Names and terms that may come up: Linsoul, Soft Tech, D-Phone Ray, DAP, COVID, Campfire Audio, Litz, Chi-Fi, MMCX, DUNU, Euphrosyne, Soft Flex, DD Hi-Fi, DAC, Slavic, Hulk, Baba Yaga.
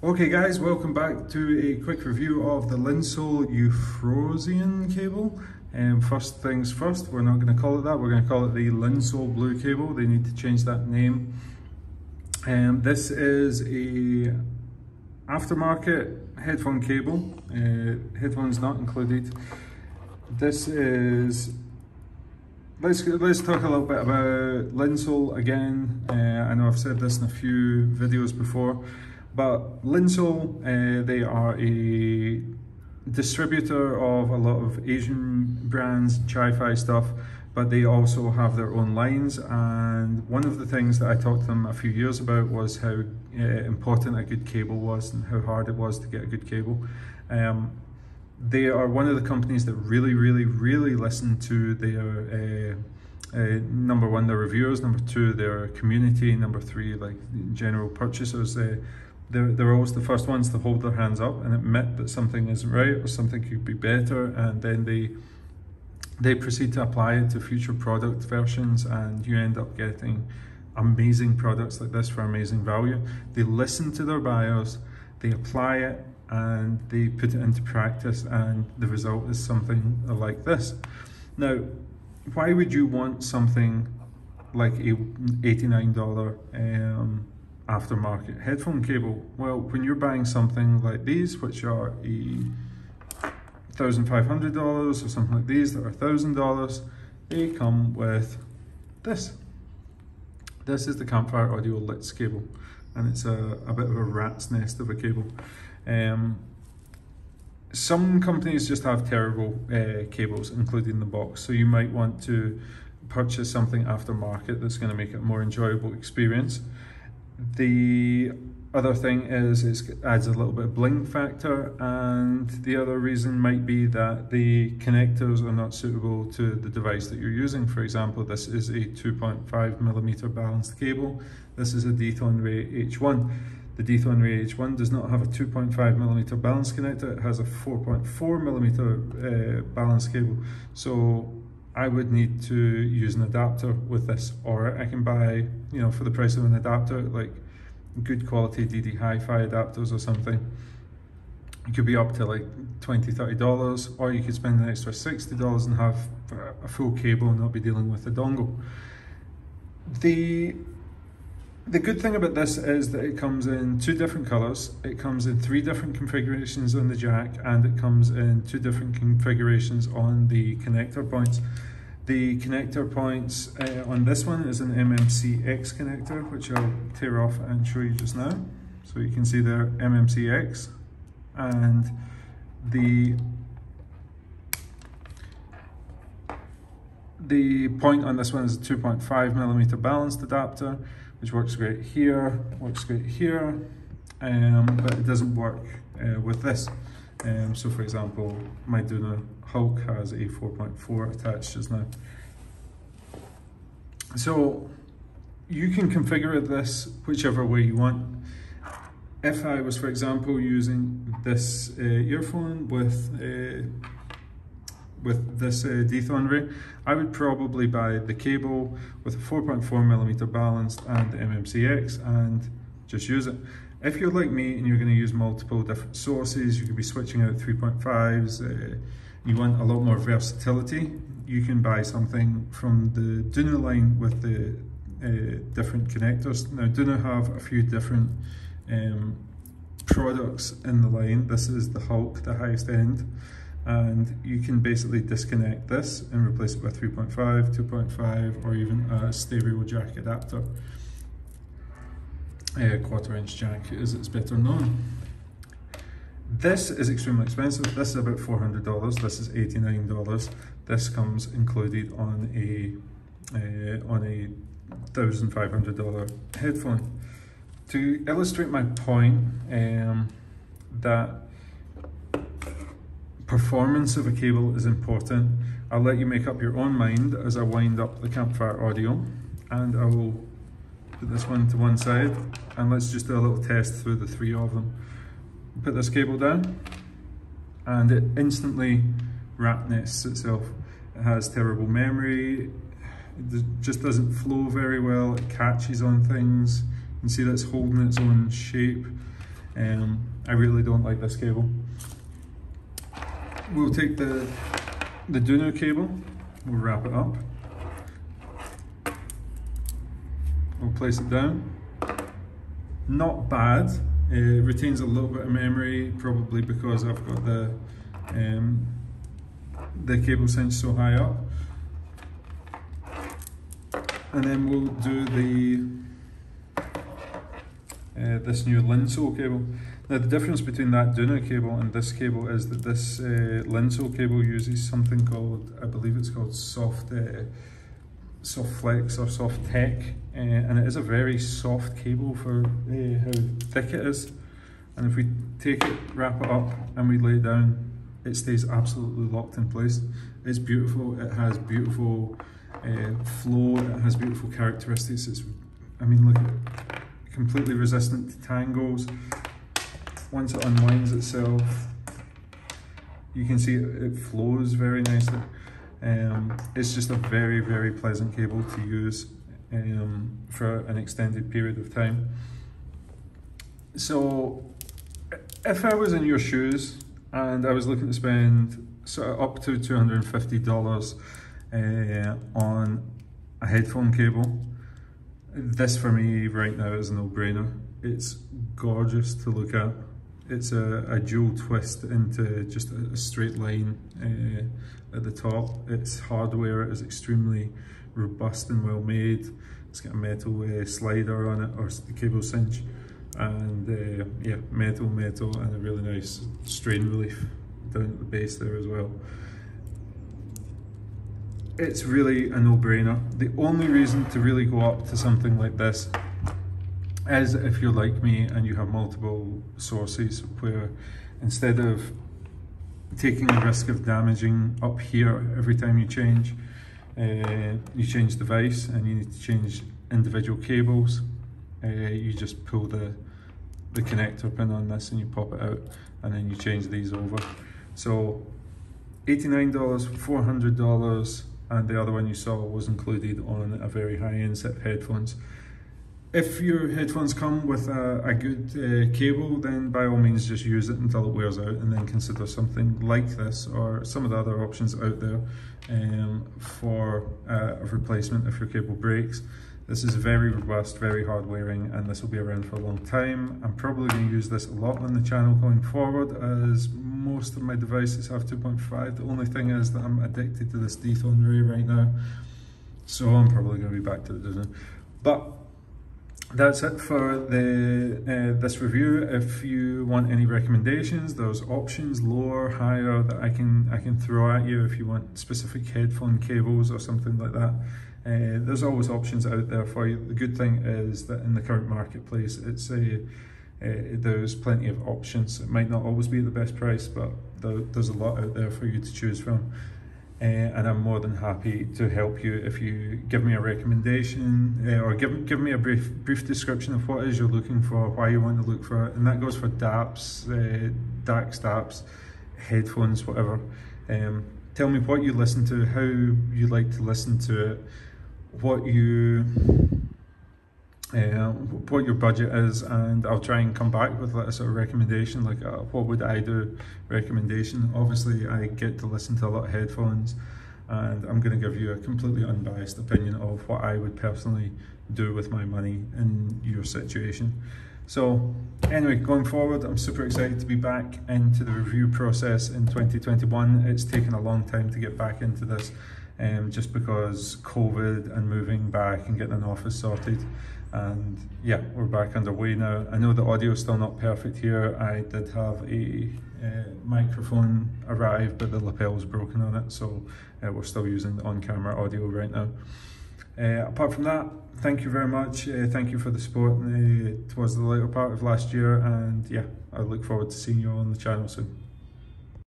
Okay guys, welcome back to a quick review of the Linsoul Euphrosyne cable. First things first, we're not going to call it that, we're going to call it the Linsoul Blue cable. They need to change that name. This is a aftermarket headphone cable, headphones not included. This is, let's talk a little bit about Linsoul again. I know I've said this in a few videos before, but Linsoul, they are a distributor of a lot of Asian brands, Chi-Fi stuff, but they also have their own lines. And one of the things that I talked to them a few years about was how important a good cable was and how hard it was to get a good cable. They are one of the companies that really listen to their number one, their reviewers, number two, their community, number three, like general purchasers. They're always the first ones to hold their hands up and admit that something isn't right or something could be better, and then they proceed to apply it to future product versions, and you end up getting amazing products like this for amazing value. They listen to their buyers, they apply it, and they put it into practice, and the result is something like this. Now, why would you want something like a $89 aftermarket headphone cable? Well, when you're buying something like these, which are $1,500, or something like these that are $1,000, they come with this. This is the Campfire Audio Litz cable, and it's a bit of a rat's nest of a cable. Some companies just have terrible cables, including the box, so you might want to purchase something aftermarket that's going to make it a more enjoyable experience. The other thing is it adds a little bit of bling factor, and the other reason might be that the connectors are not suitable to the device that you're using. For example, this is a 2.5mm balanced cable. This is a D-Phone Ray H1. The D-Phone Ray H1 does not have a 2.5mm balance connector, it has a 4.4mm balance cable. So I would need to use an adapter with this, or I can buy, you know, for the price of an adapter, like good quality DD Hi-Fi adapters or something. It could be up to like $20, $30, or you could spend an extra $60 and have a full cable and not be dealing with a dongle. The good thing about this is that it comes in two different colours, it comes in three different configurations on the jack, and it comes in two different configurations on the connector points. The connector points on this one is an MMCX connector, which I'll tear off and show you just now. So you can see there, MMCX, and the point on this one is a 2.5mm balanced adapter, which works great here, works great here, but it doesn't work with this. So for example, my DUNU Hulk has a 4.4 attached just now. So you can configure this whichever way you want. If I was, for example, using this earphone with this D-Phone Ray, I would probably buy the cable with a 4.4mm balanced and MMCX and just use it. If you're like me and you're going to use multiple different sources, you could be switching out 3.5s, you want a lot more versatility, you can buy something from the DUNU line with the different connectors. Now, DUNU have a few different products in the line. This is the Hulk, the highest end, and you can basically disconnect this and replace it with 3.5, 2.5, or even a stereo jack adapter. A quarter-inch jack is it's better known. This is extremely expensive. This is about $400. This is $89. This comes included on a $1,500 headphone. To illustrate my point, that performance of a cable is important, I'll let you make up your own mind as I wind up the Campfire Audio, and I will put this one to one side, and let's just do a little test through the three of them. Put this cable down, and it instantly rat nests itself. It has terrible memory, it just doesn't flow very well, it catches on things. You can see that's holding its own shape. I really don't like this cable. We'll take the DUNU cable, we'll wrap it up, we'll place it down. Not bad, it retains a little bit of memory, probably because I've got the cable cinched so high up. And then we'll do this new Linsoul cable. Now the difference between that DUNU cable and this cable is that this Linsoul cable uses something called, I believe it's called Soft Flex or Soft Tech, and it is a very soft cable for how thick it is. And if we take it, wrap it up and we lay it down, it stays absolutely locked in place. It's beautiful, it has beautiful flow, it has beautiful characteristics. It's, I mean, look at it. Completely resistant to tangles. Once it unwinds itself, you can see it flows very nicely. It's just a very, very pleasant cable to use for an extended period of time. So if I was in your shoes and I was looking to spend sort of up to $250 on a headphone cable, this for me right now is a no-brainer. It's gorgeous to look at. It's a dual twist into just a straight line at the top. Its hardware is extremely robust and well made. It's got a metal slider on it, or the cable cinch, and yeah, metal, and a really nice strain relief down at the base there as well. It's really a no-brainer. The only reason to really go up to something like this is if you're like me and you have multiple sources, where instead of taking the risk of damaging up here every time you change device and you need to change individual cables, you just pull the connector pin on this and you pop it out, and then you change these over. So $89, $400, and the other one you saw was included on a very high-end set of headphones. If your headphones come with a good cable, then by all means just use it until it wears out, and then consider something like this or some of the other options out there for a replacement if your cable breaks. This is very robust, very hard wearing, and this will be around for a long time. I'm probably going to use this a lot on the channel going forward, as most of my devices have 2.5. The only thing is that I'm addicted to this D-Phone Ray right now, so I'm probably going to be back to the DUNU. But that's it for this review. If you want any recommendations, there's options lower, higher that I can throw at you if you want specific headphone cables or something like that. There's always options out there for you. The good thing is that in the current marketplace, there's plenty of options. It might not always be the best price, but there's a lot out there for you to choose from. And I'm more than happy to help you if you give me a recommendation or give me a brief description of what it is you're looking for, why you want to look for it, and that goes for DAPs, DACs, DAPs, headphones, whatever. Tell me what you listen to, how you like to listen to it, what your budget is, and I'll try and come back with a sort of recommendation, like a what would I do recommendation. Obviously I get to listen to a lot of headphones, and I'm going to give you a completely unbiased opinion of what I would personally do with my money in your situation. So anyway, going forward, I'm super excited to be back into the review process in 2021. It's taken a long time to get back into this, just because COVID and moving back and getting an office sorted. And yeah, we're back underway now. I know the audio is still not perfect here. I did have a microphone arrive, but the lapel was broken on it, so we're still using the on-camera audio right now. Apart from that, thank you very much. Thank you for the support towards the later part of last year, and yeah, I look forward to seeing you all on the channel soon.